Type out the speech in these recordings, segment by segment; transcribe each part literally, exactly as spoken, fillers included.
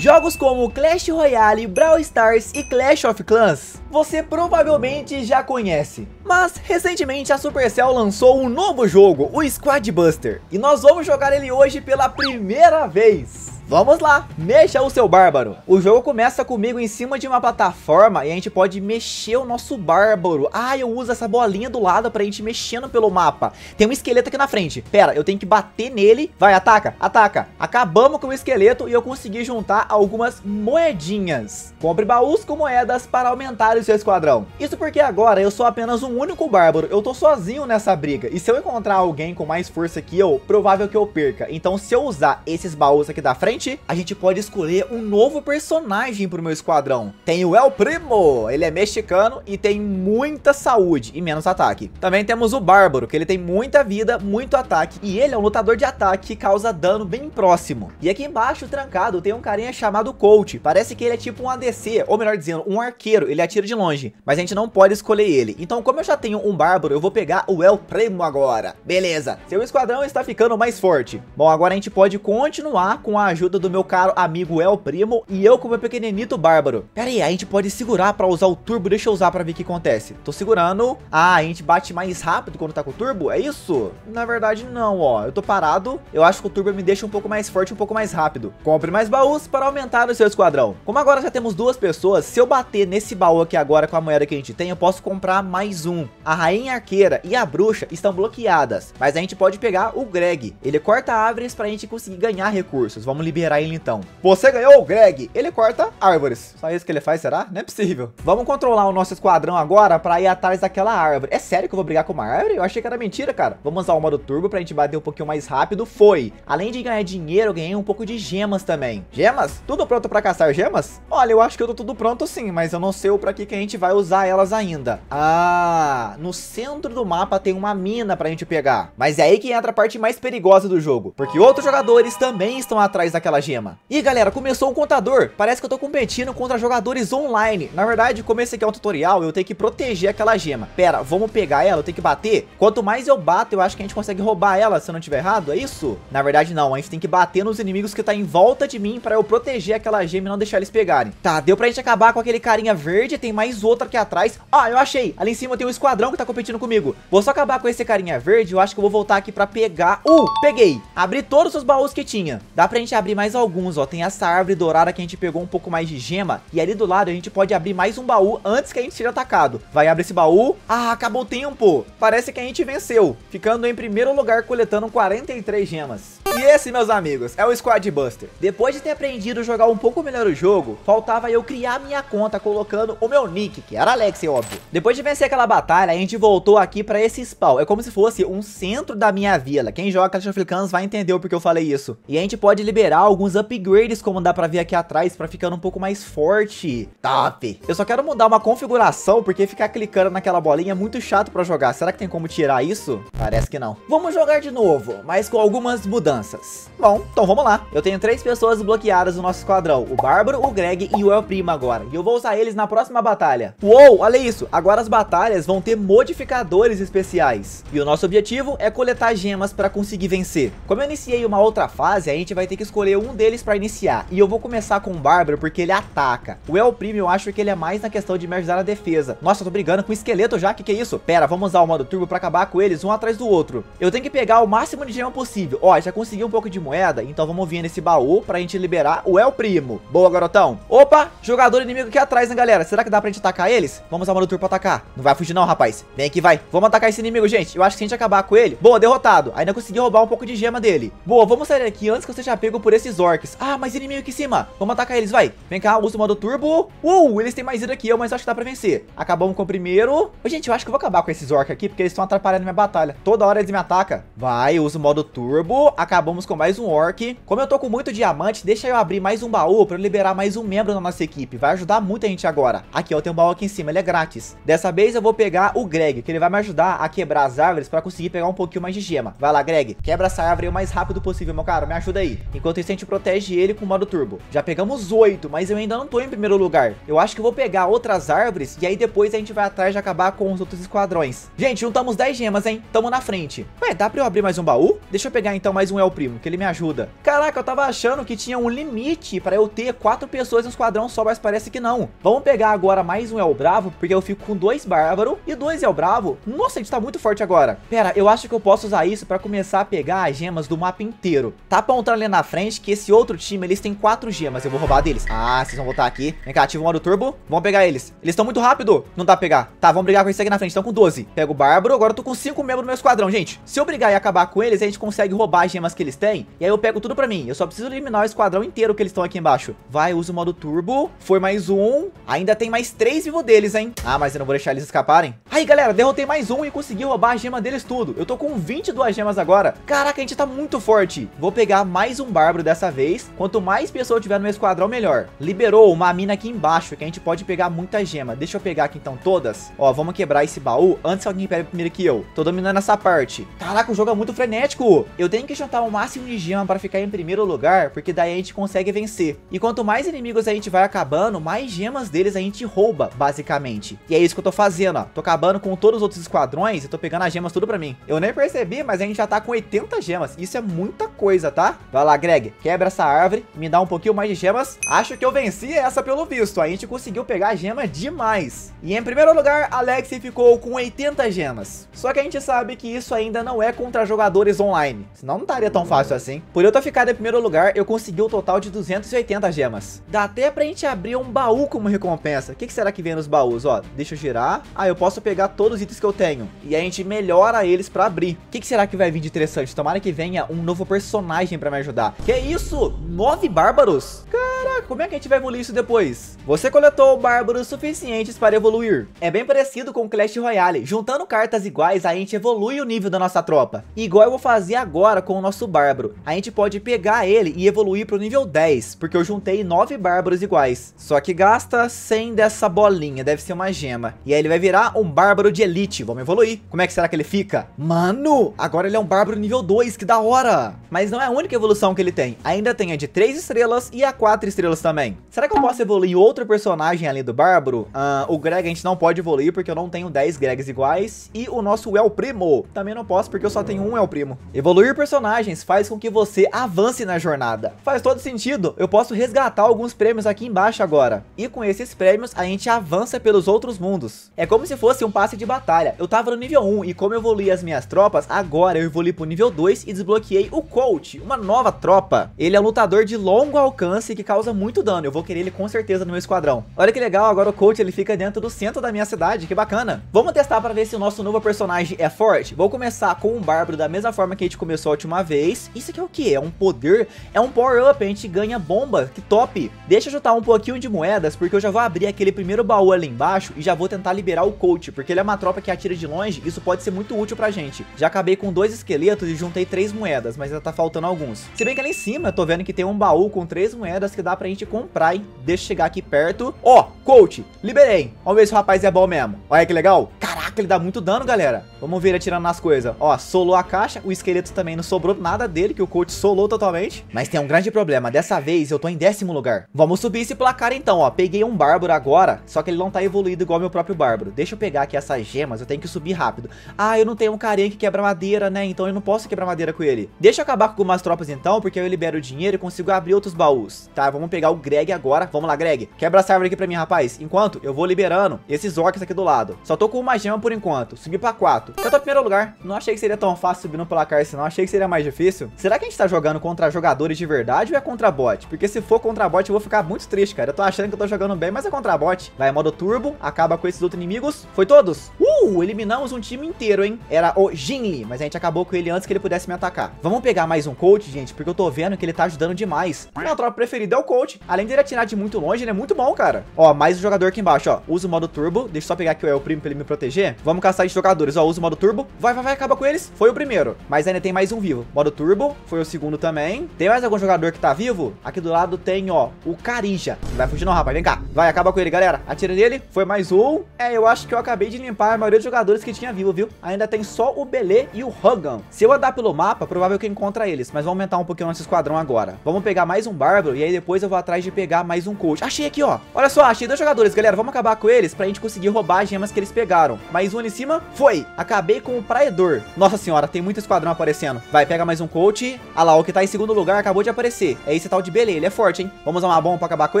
Jogos como Clash Royale, Brawl Stars e Clash of Clans você provavelmente já conhece. Mas recentemente a Supercell lançou um novo jogo, o Squad Buster, e nós vamos jogar ele hoje pela primeira vez. Vamos lá, mexa o seu bárbaro. O jogo começa comigo em cima de uma plataforma e a gente pode mexer o nosso bárbaro. Ah, eu uso essa bolinha do lado pra gente mexendo pelo mapa. Tem um esqueleto aqui na frente. Pera, eu tenho que bater nele. Vai, ataca, ataca. Acabamos com o esqueleto e eu consegui juntar algumas moedinhas. Compre baús com moedas para aumentar o seu esquadrão. Isso porque agora eu sou apenas um único bárbaro. Eu tô sozinho nessa briga. E se eu encontrar alguém com mais força que eu, provável que eu perca. Então se eu usar esses baús aqui da frente, a gente pode escolher um novo personagem pro meu esquadrão. Tem o El Primo, ele é mexicano e tem muita saúde e menos ataque. Também temos o Bárbaro, que ele tem muita vida, muito ataque, e ele é um lutador de ataque que causa dano bem próximo. E aqui embaixo, trancado, tem um carinha chamado Colt. Parece que ele é tipo um A D C, ou melhor dizendo, um arqueiro, ele atira de longe, mas a gente não pode escolher ele. Então como eu já tenho um Bárbaro, eu vou pegar o El Primo agora. Beleza, seu esquadrão está ficando mais forte. Bom, agora a gente pode continuar com a ajuda do meu caro amigo El Primo e eu com o meu pequeninito bárbaro. Pera aí, a gente pode segurar pra usar o turbo. Deixa eu usar pra ver o que acontece. Tô segurando. Ah, a gente bate mais rápido quando tá com o turbo? É isso? Na verdade não, ó. Eu tô parado. Eu acho que o turbo me deixa um pouco mais forte, um pouco mais rápido. Compre mais baús para aumentar o seu esquadrão. Como agora já temos duas pessoas, se eu bater nesse baú aqui agora com a moeda que a gente tem, eu posso comprar mais um. A rainha arqueira e a bruxa estão bloqueadas, mas a gente pode pegar o Greg. Ele corta árvores pra gente conseguir ganhar recursos. Vamos liberar ele então. Você ganhou o Greg. Ele corta árvores. Só isso que ele faz, será? Não é possível. Vamos controlar o nosso esquadrão agora pra ir atrás daquela árvore. É sério que eu vou brigar com uma árvore? Eu achei que era mentira, cara. Vamos usar o modo turbo pra gente bater um pouquinho mais rápido. Foi. Além de ganhar dinheiro, eu ganhei um pouco de gemas também. Gemas? Tudo pronto pra caçar gemas? Olha, eu acho que eu tô tudo pronto sim, mas eu não sei o pra que que a gente vai usar elas ainda. Ah, no centro do mapa tem uma mina pra gente pegar. Mas é aí que entra a parte mais perigosa do jogo, porque outros jogadores também estão atrás daquela gema. E galera, começou um contador. Parece que eu tô competindo contra jogadores online. Na verdade, como esse aqui é um tutorial, eu tenho que proteger aquela gema. Pera, vamos pegar ela, eu tenho que bater. Quanto mais eu bato, eu acho que a gente consegue roubar ela, se eu não tiver errado, é isso? Na verdade não, a gente tem que bater nos inimigos que tá em volta de mim pra eu proteger aquela gema e não deixar eles pegarem. Tá, deu pra gente acabar com aquele carinha verde. Tem mais outro aqui atrás. Ah, eu achei. Ali em cima tem um esquadrão que tá competindo comigo. Vou só acabar com esse carinha verde. Eu acho que eu vou voltar aqui pra pegar. Uh, peguei. Abri todos os baús que tinha. Dá pra gente abrir mais alguns, ó, tem essa árvore dourada que a gente pegou um pouco mais de gema, e ali do lado a gente pode abrir mais um baú antes que a gente seja atacado. Vai, abre esse baú. Ah, acabou o tempo. Parece que a gente venceu, ficando em primeiro lugar, coletando quarenta e três gemas. E esse, meus amigos, é o Squad Buster. Depois de ter aprendido a jogar um pouco melhor o jogo, faltava eu criar minha conta colocando o meu nick, que era A L três X E Y, óbvio. Depois de vencer aquela batalha, a gente voltou aqui pra esse spawn. É como se fosse um centro da minha vila. Quem joga Clash of Clans vai entender o porquê eu falei isso. E a gente pode liberar o alguns upgrades, como dá pra ver aqui atrás, pra ficando um pouco mais forte. Top! Eu só quero mudar uma configuração, porque ficar clicando naquela bolinha é muito chato pra jogar. Será que tem como tirar isso? Parece que não. Vamos jogar de novo, mas com algumas mudanças. Bom, então vamos lá. Eu tenho três pessoas bloqueadas no nosso esquadrão. O Bárbaro, o Greg e o El Primo agora. E eu vou usar eles na próxima batalha. Uou, olha isso! Agora as batalhas vão ter modificadores especiais. E o nosso objetivo é coletar gemas pra conseguir vencer. Como eu iniciei uma outra fase, a gente vai ter que escolher um Um deles para iniciar, e eu vou começar com o Bárbaro porque ele ataca. O El Primo eu acho que ele é mais na questão de me ajudar na defesa. Nossa, eu tô brigando com o esqueleto já, que que é isso? Pera, vamos usar o modo turbo para acabar com eles um atrás do outro. Eu tenho que pegar o máximo de gema possível. Ó, já consegui um pouco de moeda, então vamos vir nesse baú pra gente liberar o El Primo. Boa, garotão. Opa, jogador inimigo aqui atrás, né galera? Será que dá pra gente atacar eles? Vamos usar o modo turbo pra atacar. Não vai fugir não, rapaz. Vem aqui, vai. Vamos atacar esse inimigo, gente. Eu acho que se a gente acabar com ele... Boa, derrotado. Ainda consegui roubar um pouco de gema dele. Boa, vamos sair aqui antes que eu seja pego por esses orcs. Ah, mais inimigo aqui em cima. Vamos atacar eles, vai. Vem cá, usa o modo turbo. Uh, eles têm mais vida que eu, mas acho que dá pra vencer. Acabamos com o primeiro. Gente, eu acho que eu vou acabar com esses orcs aqui, porque eles estão atrapalhando minha batalha. Toda hora eles me atacam. Vai, usa o modo turbo. Acabamos com mais um orc. Como eu tô com muito diamante, deixa eu abrir mais um baú pra eu liberar mais um membro da nossa equipe. Vai ajudar muito a gente agora. Aqui aqui, ó, tem um baú aqui em cima, ele é grátis. Dessa vez eu vou pegar o Greg, que ele vai me ajudar a quebrar as árvores pra conseguir pegar um pouquinho mais de gema. Vai lá, Greg, quebra essa árvore o mais rápido possível, meu cara, me ajuda aí. Enquanto isso a gente protege ele com o modo turbo. Já pegamos oito, mas eu ainda não tô em primeiro lugar. Eu acho que eu vou pegar outras árvores e aí depois a gente vai atrás de acabar com os outros esquadrões. Gente, juntamos dez gemas, hein? Tamo na frente. Ué, dá pra eu abrir mais um baú? Deixa eu pegar então mais um El Primo, que ele me ajuda. Caraca, eu tava achando que tinha um limite pra eu ter quatro pessoas no esquadrão só, mas parece que não. Vamos pegar agora mais um El Bravo, porque eu fico com dois Bárbaro e dois El Bravo. Nossa, a gente tá muito forte agora. Pera, eu acho que eu posso usar isso pra começar a pegar as gemas do mapa inteiro. Tá apontando ali na frente que esse outro time, eles têm quatro gemas. Eu vou roubar deles. Ah, vocês vão voltar aqui. Vem cá, ativa o modo turbo. Vamos pegar eles. Eles estão muito rápido. Não dá pra pegar. Tá, vamos brigar com esse aqui na frente. Estão com doze. Pega o Bárbaro. Agora eu tô com cinco membros do meu esquadrão, gente. Se eu brigar e acabar com eles, a gente consegue roubar as gemas que eles têm. E aí eu pego tudo pra mim. Eu só preciso eliminar o esquadrão inteiro que eles estão aqui embaixo. Vai, usa o modo turbo. Foi mais um. Ainda tem mais três vivos deles, hein? Ah, mas eu não vou deixar eles escaparem. Aí, galera, derrotei mais um e consegui roubar a gema deles tudo. Eu tô com vinte e duas gemas agora. Caraca, a gente tá muito forte. Vou pegar mais um Bárbaro dessa vez. Quanto mais pessoa tiver no meu esquadrão, melhor. Liberou uma mina aqui embaixo, que a gente pode pegar muita gema. Deixa eu pegar aqui, então, todas. Ó, vamos quebrar esse baú antes que alguém pegue primeiro que eu. Tô dominando essa parte. Caraca, o jogo é muito frenético. Eu tenho que juntar o máximo de gema pra ficar em primeiro lugar, porque daí a gente consegue vencer. E quanto mais inimigos a gente vai acabando, mais gemas deles a gente rouba, basicamente. E é isso que eu tô fazendo, ó. Tô acabando com todos os outros esquadrões e tô pegando as gemas tudo pra mim. Eu nem percebi, mas a gente já tá com oitenta gemas. Isso é muita coisa, tá? Vai lá, Greg. Quebra essa árvore. Me dá um pouquinho mais de gemas. Acho que eu venci essa pelo visto. A gente conseguiu pegar a gema demais. E em primeiro lugar, Alexei ficou com oitenta gemas. Só que a gente sabe que isso ainda não é contra jogadores online. Senão não estaria tão fácil assim. Por eu ter ficado em primeiro lugar, eu consegui um total de duzentas e oitenta gemas. Dá até pra gente abrir um baú como recompensa. O que, que será que vem nos baús? Ó, deixa eu girar. Ah, eu posso pegar todos os itens que eu tenho. E a gente melhora eles pra abrir. O que, que será que vai vir de interessante? Tomara que venha um novo personagem pra me ajudar. Que isso? Nove bárbaros? Caraca, como é que a gente vai evoluir isso depois? Você coletou bárbaros suficientes para evoluir. É bem parecido com Clash Royale. Juntando cartas iguais, a gente evolui o nível da nossa tropa. Igual eu vou fazer agora com o nosso bárbaro. A gente pode pegar ele e evoluir pro nível dez, porque eu juntei nove bárbaros iguais. Só que gasta cem dessa bolinha, deve ser uma gema. E aí ele vai virar um bárbaro de elite. Vamos evoluir. Como é que será que ele fica? Mano, agora ele é um bárbaro nível dois, que da hora. Mas não é a única evolução que ele tem. Ainda tem a de três estrelas e a quatro estrelas também. Será que eu posso evoluir outro personagem além do bárbaro? Ah, o Greg a gente não pode evoluir porque eu não tenho dez Gregs iguais. E o nosso El Primo também não posso porque eu só tenho um El Primo. Evoluir personagens faz com que você avance na jornada. Faz todo sentido. Eu posso resgatar alguns prêmios aqui embaixo agora. E com esses prêmios a gente avança pelos outros mundos. É como se fosse um passe de batalha. Eu tava no nível um e como eu evoluí as minhas tropas, agora eu evoluí pro nível dois e desbloqueei o Colt, uma nova tropa. Ele é um lutador de longo alcance que causa muito dano. Eu vou querer ele com certeza no meu esquadrão. Olha que legal, agora o Colt ele fica dentro do centro da minha cidade, que bacana. Vamos testar pra ver se o nosso novo personagem é forte. Vou começar com um bárbaro da mesma forma que a gente começou a última vez. Isso aqui é o que? É um poder? É um power-up, a gente ganha bomba, que top. Deixa eu juntar um pouquinho de moedas, porque eu já vou abrir aquele primeiro baú ali embaixo e já vou tentar liberar o Colt, porque ele é uma tropa que atira de longe, isso pode ser muito útil pra gente. Já acabei com dois esqueletos e juntei três moedas, mas ainda tá faltando alguns. Se bem que ali em cima eu tô vendo que tem um baú com três moedas que dá pra gente comprar, hein? Deixa eu chegar aqui perto. Ó, Colt, liberei. Vamos ver se o rapaz é bom mesmo. Olha que legal. Caraca, ele dá muito dano, galera. Vamos ver ele atirando nas coisas. Ó, solou a caixa. O esqueleto também não sobrou nada dele, que o Colt solou totalmente. Mas tem um grande problema. Dessa vez eu tô em décimo lugar. Vamos subir esse placar então, ó. Peguei um bárbaro agora, só que ele não tá evoluído igual meu próprio bárbaro. Deixa eu pegar aqui essas gemas, eu tenho que subir rápido. Ah, eu não tenho um carinha que quebra madeira, né? Então eu não posso quebrar madeira com ele. Deixa eu acabar com algumas tropas então, porque eu libero o dinheiro e consigo abrir outros baús. Tá, vamos pegar o Greg agora. Vamos lá, Greg. Quebra essa árvore aqui pra mim, rapaz. Enquanto eu vou liberando esses orcs aqui do lado. Só tô com uma gema por enquanto. Subi pra quatro. Eu tô em primeiro lugar. Não achei que seria tão fácil subir no placar, senão achei que seria mais difícil. Será que a gente tá jogando contra jogadores de verdade ou é contra bot? Porque se for contra bot eu vou ficar muito triste, cara. Eu tô achando que eu tô jogando bem, mas é contra bot. Vai, modo turbo. Acaba com esses outros inimigos. Foi todos? Uh, eliminamos um time inteiro, hein? Era o Jinli, mas a gente acabou com ele antes que ele pudesse me atacar. Vamos pegar mais um Coach, gente, porque eu tô vendo que ele tá ajudando demais. Minha tropa preferida é o Coach. Além dele atirar de muito longe, ele é muito bom, cara. Ó, mais um jogador aqui embaixo, ó. Usa o modo turbo. Deixa eu só pegar aqui o El Primo pra ele me proteger. Vamos caçar esses jogadores, ó. Usa o modo turbo. Vai, vai, vai, acaba com eles. Foi o primeiro, mas ainda tem mais um vivo. Modo turbo, foi o segundo também. Tem mais algum jogador que tá vivo? Aqui do lado tem, ó, o Carija. Não vai fugir não, rapaz, vem cá. Vai, acaba com ele, galera. Atira nele, foi mais um. É, eu acho que eu acabei de limpar a maioria dos jogadores que tinha vivo, viu? Ainda tem só o Belê e o Hogan. Se eu andar pelo mapa, provável que eu encontra eles, mas vamos aumentar um pouquinho nosso esquadrão agora. Vamos pegar mais um Bárbaro e aí depois eu vou atrás de pegar mais um Coach. Achei aqui, ó. Olha só, achei dois jogadores, galera. Vamos acabar com eles pra gente conseguir roubar as gemas que eles pegaram. Mais um ali em cima. Foi. Acabei com o Praedor. Nossa senhora, tem muito esquadrão aparecendo. Vai, pega mais um Coach. Ah lá, o que tá em segundo lugar acabou de aparecer. É esse tal de Belê. Ele é forte, hein? Vamos usar uma bomba pra acabar com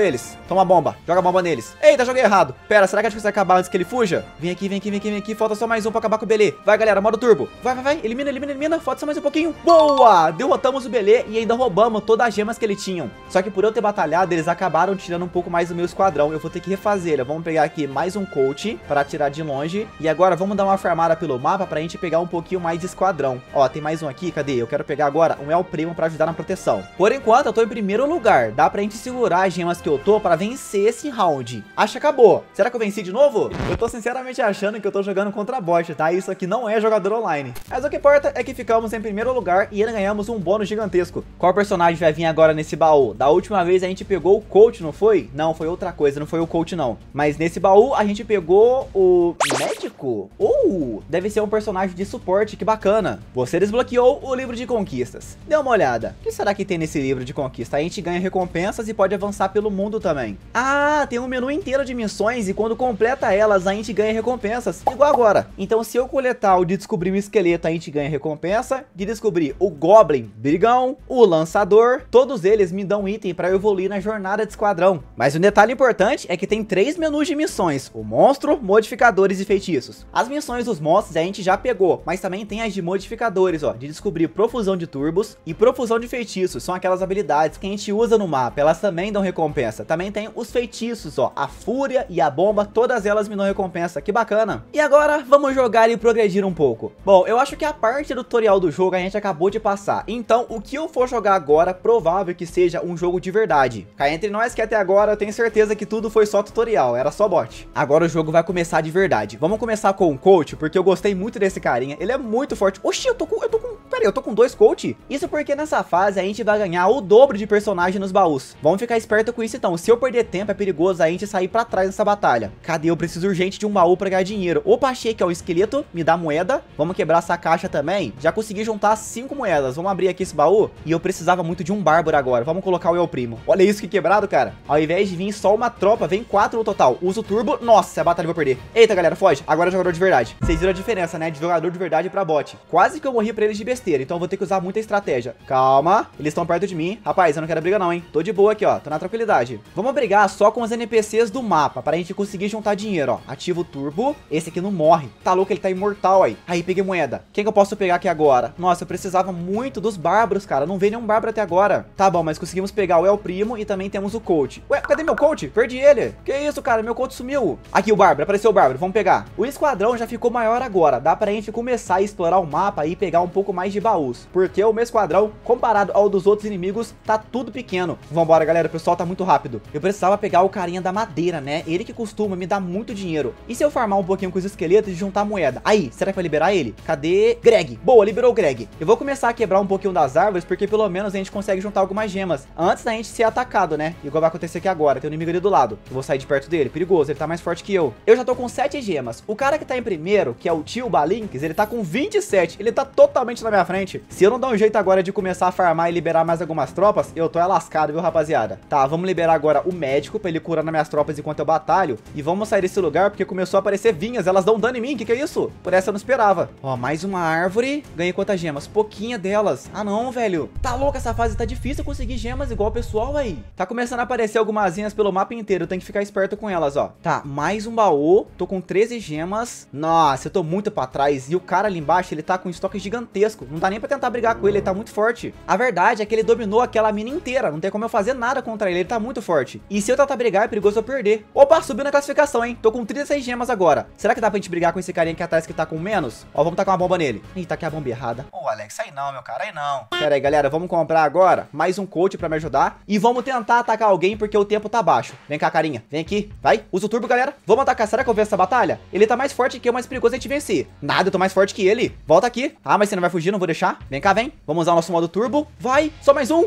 eles? Toma bomba. Joga bomba neles. Eita, joguei errado. Pera, será que a gente consegue acabar antes que ele fuja? Vem aqui, vem aqui, vem aqui, vem aqui. Falta só mais um pra acabar com o Belê. Vai, galera, modo turbo. Vai, vai, vai. Elimina, elimina, elimina. Falta só mais um pouquinho. Boa! Derrotamos o Belê e ainda roubamos todas as gemas que ele tinha. Só que por eu ter batalhado, eles acabaram tirando um pouco mais do meu esquadrão. Eu vou ter que refazer ele. Vamos pegar aqui mais um Colt para tirar de longe. E agora vamos dar uma farmada pelo mapa pra gente pegar um pouquinho mais de esquadrão. Ó, tem mais um aqui. Cadê? Eu quero pegar agora um El Primo pra ajudar na proteção. Por enquanto, eu tô em primeiro lugar. Dá pra gente segurar as gemas que eu tô pra vencer esse round. Acho que acabou. Será que eu venci de novo? Eu tô sinceramente achando que eu tô jogando contra bot, tá? Isso aqui não é jogador online. Mas o que importa é que ficamos em primeiro lugar e ainda ganhamos um bônus gigantesco. Qual personagem vai vir agora nesse baú? Da última vez a gente pegou o Colt, não foi? Não, foi outra coisa, não foi o Colt não. Mas nesse baú a gente pegou o médico? Uh, deve ser um personagem de suporte, que bacana. Você desbloqueou o livro de conquistas. Dê uma olhada. O que será que tem nesse livro de conquista? A gente ganha recompensas e pode avançar pelo mundo também. Ah, tem um menu inteiro de missões e quando completa elas a gente ganha recompensas, igual agora. Então se eu coletar o de descobrir um esqueleto a gente ganha recompensa, de descobrir o Goblin, Brigão, o Lançador, todos eles me dão item para eu evoluir na jornada de esquadrão. Mas um detalhe importante é que tem três menus de missões, o monstro, modificadores e feitiços. As missões dos monstros a gente já pegou, mas também tem as de modificadores, ó, de descobrir profusão de turbos e profusão de feitiços, são aquelas habilidades que a gente usa no mapa, elas também dão recompensa. Também tem os feitiços, ó, a fúria e a bomba, todas elas me dão recompensa, que bacana. E agora vamos jogar e progredir um pouco. Bom, eu acho que a parte do tutorial do jogo a gente acabou de passar, então o que eu for jogar agora, provável que seja um jogo de verdade. Cá entre nós que até agora eu tenho certeza que tudo foi só tutorial, era só bot. Agora o jogo vai começar de verdade. Vamos começar com o Coach, porque eu gostei muito desse carinha, ele é muito forte. Oxi, eu tô com, eu tô com, peraí, eu tô com dois Coach? Isso porque nessa fase a gente vai ganhar o dobro de personagem nos baús. Vamos ficar esperto com isso então, se eu perder tempo é perigoso a gente sair pra trás nessa batalha. Cadê? Eu preciso urgente de um baú pra ganhar dinheiro. Opa, achei que é um esqueleto, me dá moeda, vamos quebrar essa caixa também. Já consegui juntar cinco moedas, vamos abrir aqui esse baú. E eu precisava muito de um bárbaro agora, vamos colocar o El Primo. Olha isso que quebrado, cara. Ao invés de vir só uma tropa, vem quatro no total. Uso o turbo, nossa, a batalha eu vou perder. Eita, galera, foge, agora é jogador de verdade. Vocês viram a diferença, né, de jogador de verdade pra bot. Quase que eu morri pra eles de besteira, então eu vou ter que usar muita estratégia. Calma, eles estão perto de mim. Rapaz, eu não quero briga não, hein. Tô de boa aqui, ó, tô na tranquilidade. Vamos brigar só com os N P Cs do mapa, pra gente conseguir juntar dinheiro, ó. Ativo o turbo, esse aqui não morre. Tá louco, ele tá imortal aí. Aí, peguei moeda. Quem que eu posso pegar aqui agora? Nossa, eu precisava muito dos bárbaros, cara. Não veio nenhum bárbaro até agora. Tá bom, mas conseguimos pegar o El Primo e também temos o Colt. Ué, cadê meu Colt? Perdi ele. Que isso, cara? Meu Colt sumiu. Aqui o bárbaro, apareceu o bárbaro. Vamos pegar. O esquadrão já ficou maior agora. Dá pra gente começar a explorar o mapa e pegar um pouco mais de baús. Porque o meu esquadrão, comparado ao dos outros inimigos, tá tudo pequeno. Vambora, galera. O pessoal tá muito rápido. Eu precisava pegar o carinha da madeira, né? Ele que costuma me dar muito dinheiro. E se eu farmar um pouquinho com os esqueletos e juntar moeda? Aí, será que vai liberar ele? Cadê? Greg. Boa, liberou o Greg. Eu vou começar a quebrar um pouquinho das árvores, porque pelo menos a gente consegue juntar algumas gemas. Antes da gente ser atacado, né? Igual vai acontecer aqui agora. Tem um inimigo ali do lado. Eu vou sair de perto dele. Perigoso, ele tá mais forte que eu. Eu já tô com sete gemas. O cara que tá em primeiro, que é o tio Balinks, ele tá com vinte e sete. Ele tá totalmente na minha frente. Se eu não dar um jeito agora de começar a farmar e liberar mais algumas tropas, eu tô é lascado, viu, rapaziada? Tá, vamos liberar agora o médico pra ele curar nas minhas tropas enquanto eu batalho. E vamos sair desse lugar, porque começou a aparecer vinhas. Elas dão dano em mim. Que que é isso? Por essa eu não esperava. Ó, mais uma árvore. Ganhei quantas gemas? Pouquinha delas. Ah, não, velho. Tá louco, essa fase tá difícil conseguir gemas igual o pessoal aí. Tá começando a aparecer algumas zinhas pelo mapa inteiro. Tem que ficar esperto com elas, ó. Tá, mais um baú. Tô com treze gemas. Nossa, eu tô muito pra trás. E o cara ali embaixo, ele tá com um estoque gigantesco. Não dá nem pra tentar brigar com ele. Ele tá muito forte. A verdade é que ele dominou aquela mina inteira. Não tem como eu fazer nada contra ele. Ele tá muito forte. E se eu tentar brigar, é perigoso eu perder. Opa, subiu na classificação, hein? Tô com trinta e seis gemas agora. Será que dá pra gente brigar com esse carinha aqui atrás que tá com menos? Ó, vamos tacar uma bomba nele. Ih, tá aqui a bomba errada. Ô, Alex, aí não, meu cara, aí não. Pera aí, galera, vamos comprar agora mais um coach pra me ajudar. E vamos tentar atacar alguém porque o tempo tá baixo. Vem cá, carinha, vem aqui, vai, usa o turbo, galera. Vamos atacar, será que eu venço essa batalha? Ele tá mais forte que eu, mas perigoso a gente vencer. acontece? Nada, eu tô mais forte que ele. Volta aqui. Ah, mas você não vai fugir, não vou deixar. Vem cá, vem. Vamos usar o nosso modo turbo. Vai, só mais um.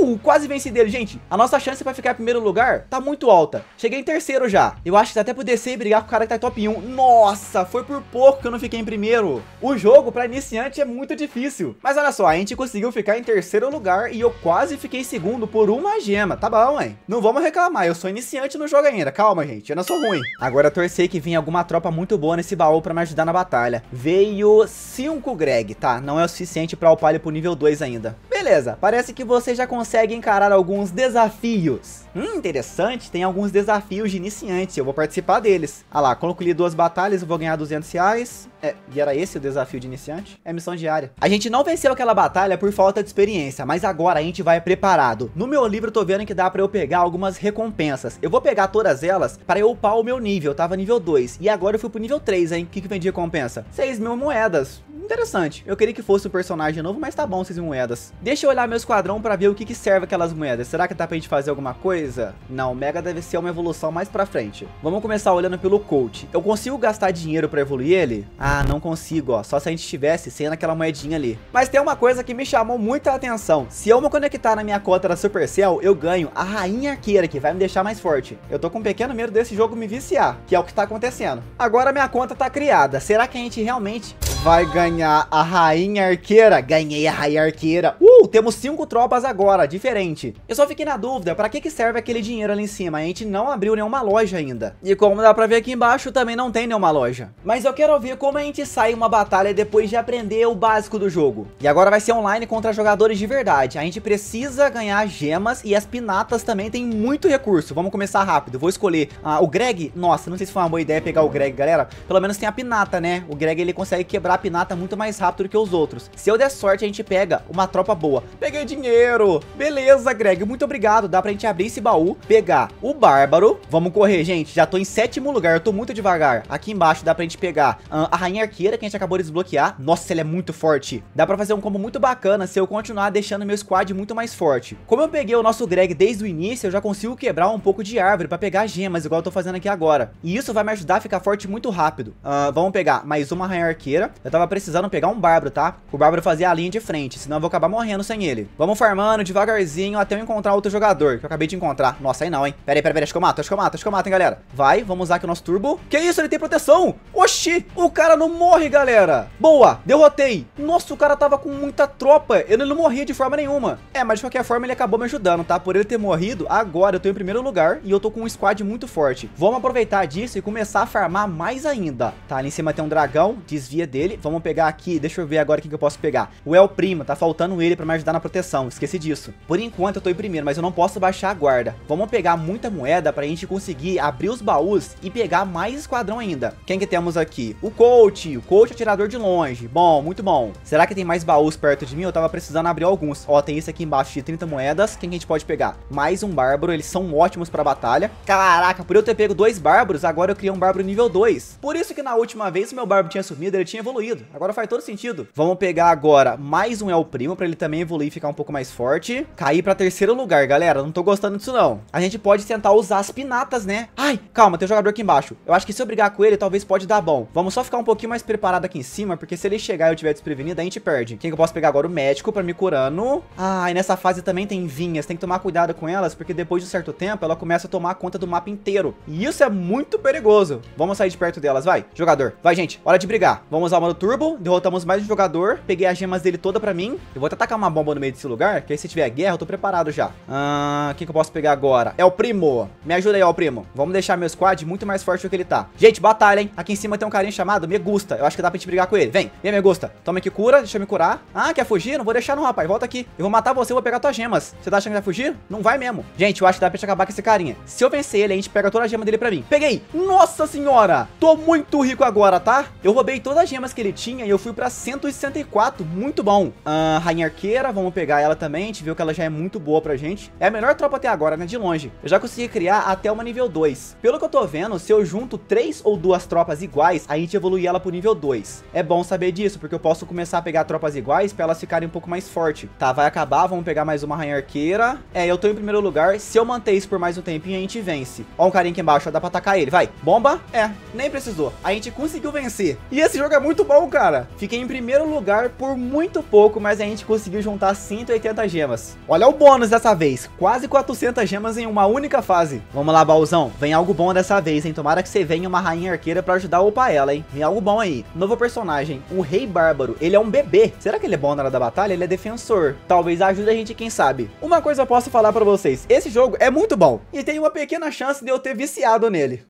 Uh, quase venci dele, gente. A nossa chance pra ficar em primeiro lugar tá muito alta. Cheguei em terceiro já. Eu acho que dá até pra descer e brigar com o cara que tá em top um. Nossa, foi por pouco que eu não fiquei em primeiro. O jogo pra iniciante é muito difícil. Mas olha só, a gente conseguiu ficar em terceiro lugar e eu quase fiquei em segundo por uma gema. Tá bom, hein? Não vamos reclamar, eu sou iniciante no jogo ainda. Calma, gente, eu não sou ruim. Agora torcer que vinha alguma tropa muito boa nesse baú pra me ajudar na batalha. Veio cinco Greg, tá? Não é o suficiente pra upar ele pro nível dois ainda. Beleza, parece que você já consegue encarar alguns desafios. Hum, interessante, tem alguns desafios de iniciante, eu vou participar deles. Ah lá, concluí duas batalhas, eu vou ganhar duzentos reais. É, e era esse o desafio de iniciante? É missão diária. A gente não venceu aquela batalha por falta de experiência, mas agora a gente vai preparado. No meu livro eu tô vendo que dá pra eu pegar algumas recompensas. Eu vou pegar todas elas pra eu upar o meu nível, eu tava nível dois. E agora eu fui pro nível três, hein? O que que vem de recompensa? seis mil moedas. Interessante. Eu queria que fosse um personagem novo, mas tá bom, seis mil moedas. Deixa eu olhar meu esquadrão pra ver o que que serve aquelas moedas. Será que dá pra gente fazer alguma coisa? Não, o Mega deve ser uma evolução mais pra frente. Vamos começar olhando pelo Colt. Eu consigo gastar dinheiro pra evoluir ele? Ah, não consigo, ó. Só se a gente estivesse sem aquela moedinha ali. Mas tem uma coisa que me chamou muita atenção. Se eu me conectar na minha cota da Supercell, eu ganho a Rainha Arqueira, que vai me deixar mais forte. Eu tô com um pequeno medo desse jogo me viciar, que é o que tá acontecendo. Agora minha conta tá criada. Será que a gente realmente vai ganhar a Rainha Arqueira? Ganhei a Rainha Arqueira. Uh, temos cinco tropas agora, diferente. Eu só fiquei na dúvida, pra que que serve aquele dinheiro ali em cima? A gente não abriu nenhuma loja ainda. E como dá pra ver aqui embaixo, também não tem nenhuma loja. Mas eu quero ver como a gente sai uma batalha depois de aprender o básico do jogo. E agora vai ser online contra jogadores de verdade. A gente precisa ganhar gemas e as pinatas também tem muito recurso. Vamos começar rápido. Vou escolher ah, o Greg. Nossa, não sei se foi uma boa ideia pegar o Greg, galera. Pelo menos tem a pinata, né? O Greg, ele consegue quebrar a pinata muito mais rápido do que os outros. Se eu der sorte, a gente pega uma tropa boa. Peguei dinheiro. Beleza, Greg. Muito obrigado. Dá pra gente abrir esse baú, pegar o Bárbaro. Vamos correr, gente. Já tô em sétimo lugar. Eu tô muito devagar. Aqui embaixo dá pra gente pegar uh, a Rainha Arqueira, que a gente acabou de desbloquear. Nossa, ela é muito forte. Dá pra fazer um combo muito bacana se eu continuar deixando meu squad muito mais forte. Como eu peguei o nosso Greg desde o início, eu já consigo quebrar um pouco de árvore pra pegar gemas, igual eu tô fazendo aqui agora. E isso vai me ajudar a ficar forte muito rápido. Uh, vamos pegar mais uma Rainha Arqueira. Eu tava precisando pegar um Bárbaro, tá? O Bárbaro fazia a linha de frente, senão eu vou acabar morrendo sem ele. Vamos farmando devagarzinho até eu encontrar outro jogador, que eu acabei de encontrar. Nossa, aí não, hein? Pera aí, pera aí, acho que eu mato, acho que eu mato, acho que eu mato, hein, galera? Vai, vamos usar aqui o nosso turbo. Que isso, ele tem proteção! Oxi, o cara não morre, galera! Boa, derrotei! Nossa, o cara tava com muita tropa, ele não morria de forma nenhuma. É, mas de qualquer forma ele acabou me ajudando, tá? Por ele ter morrido, agora eu tô em primeiro lugar e eu tô com um squad muito forte. Vamos aproveitar disso e começar a farmar mais ainda. Tá, ali em cima tem um dragão, desvia dele. Vamos pegar aqui, deixa eu ver agora o que eu posso pegar. O El Primo, tá faltando ele pra me ajudar na proteção. Esqueci disso. Por enquanto eu tô em primeiro, mas eu não posso baixar a guarda. Vamos pegar muita moeda pra gente conseguir abrir os baús e pegar mais esquadrão ainda. Quem que temos aqui? O Colt. O Colt é atirador de longe. Bom, muito bom. Será que tem mais baús perto de mim? Eu tava precisando abrir alguns. Ó, tem isso aqui embaixo de trinta moedas. Quem que a gente pode pegar? Mais um Bárbaro, eles são ótimos pra batalha. Caraca, por eu ter pego dois Bárbaros, agora eu criei um Bárbaro nível dois. Por isso que na última vez o meu Bárbaro tinha sumido, ele tinha evoluído. Agora faz todo sentido. Vamos pegar agora mais um El Primo pra ele também evoluir e ficar um pouco mais forte. Cair pra terceiro lugar, galera. Não tô gostando disso, não. A gente pode tentar usar as pinatas, né? Ai, calma, tem um jogador aqui embaixo. Eu acho que se eu brigar com ele, talvez pode dar bom. Vamos só ficar um pouquinho mais preparado aqui em cima, porque se ele chegar e eu tiver desprevenido, a gente perde. Quem que eu posso pegar agora? O médico pra me curando. Ah, e nessa fase também tem vinhas. Tem que tomar cuidado com elas, porque depois de um certo tempo, ela começa a tomar conta do mapa inteiro. E isso é muito perigoso. Vamos sair de perto delas, vai. Jogador, vai, gente. Hora de brigar. Vamos usar uma turbo, derrotamos mais um jogador, peguei as gemas dele toda pra mim. Eu vou até tacar uma bomba no meio desse lugar, que aí se tiver guerra eu tô preparado já. Ah, o que que eu posso pegar agora? É o Primo, me ajuda aí, ó, Primo. Vamos deixar meu squad muito mais forte do que ele tá. Gente, batalha, hein? Aqui em cima tem um carinha chamado Megusta, eu acho que dá pra gente brigar com ele. Vem, vem, Megusta, toma aqui cura, deixa eu me curar. Ah, quer fugir? Não vou deixar não, rapaz, volta aqui. Eu vou matar você, eu vou pegar tuas gemas. Você tá achando que vai fugir? Não vai mesmo. Gente, eu acho que dá pra gente acabar com esse carinha. Se eu vencer ele, a gente pega toda a gema dele pra mim. Peguei! Nossa senhora! Tô muito rico agora, tá? Eu roubei todas as gemas que ele tinha e eu fui pra cento e sessenta e quatro, muito bom. Ah, Rainha Arqueira, vamos pegar ela também, a gente viu que ela já é muito boa pra gente. É a melhor tropa até agora, né, de longe. Eu já consegui criar até uma nível dois. Pelo que eu tô vendo, se eu junto três ou duas tropas iguais, a gente evolui ela pro nível dois. É bom saber disso, porque eu posso começar a pegar tropas iguais pra elas ficarem um pouco mais fortes. Tá, vai acabar, vamos pegar mais uma Rainha Arqueira. É, eu tô em primeiro lugar, se eu manter isso por mais um tempinho, a gente vence. Ó um carinha aqui embaixo, ó, dá pra atacar ele, vai. Bomba? É, nem precisou. A gente conseguiu vencer. E esse jogo é muito bom, cara. Fiquei em primeiro lugar por muito pouco, mas a gente conseguiu juntar cento e oitenta gemas. Olha o bônus dessa vez, quase quatrocentas gemas em uma única fase. Vamos lá, baúzão, vem algo bom dessa vez, hein. Tomara que você venha uma Rainha Arqueira pra ajudar a upar ela, hein. Vem algo bom aí. Novo personagem, o Rei Bárbaro, ele é um bebê. Será que ele é bom na hora da batalha? Ele é defensor. Talvez ajude a gente, quem sabe. Uma coisa eu posso falar pra vocês, esse jogo é muito bom e tem uma pequena chance de eu ter viciado nele.